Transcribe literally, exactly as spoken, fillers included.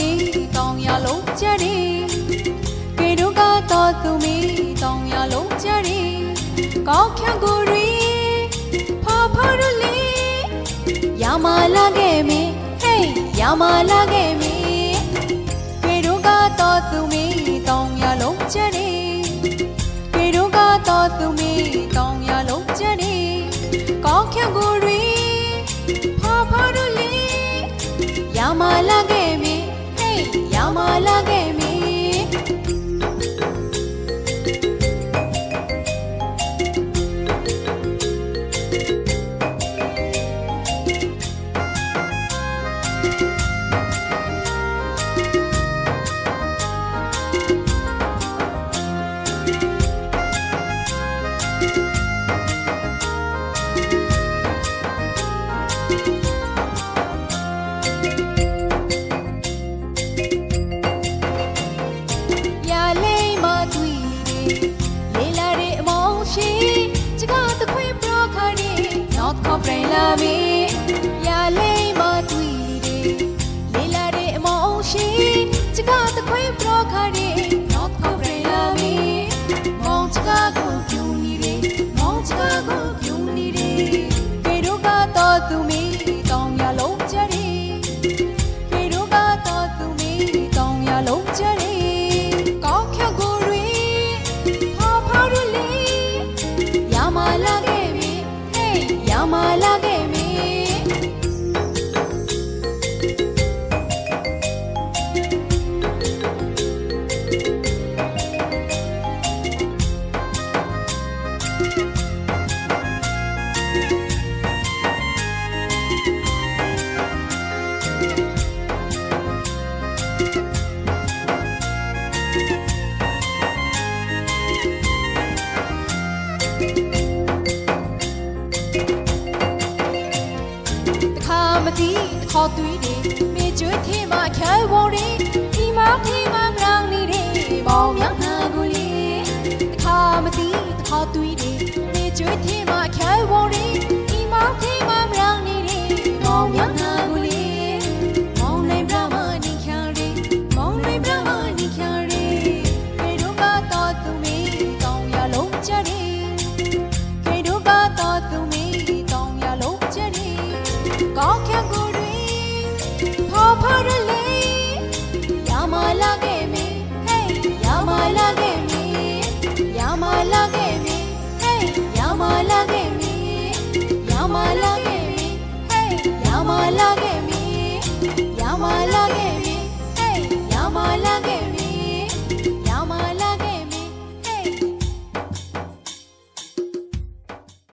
tumi tong ya lok chari ke ru ga to tumi tong ya lok chari ka khya guri pha pharuli ya ma lage me hey ya ma lage me ke ru ga to tumi tong ya lok chari ke ru ga to tumi tong ya lok chari ka khya guri pha pharuli यामा लगे में हे यामा लगे मेंช่วยที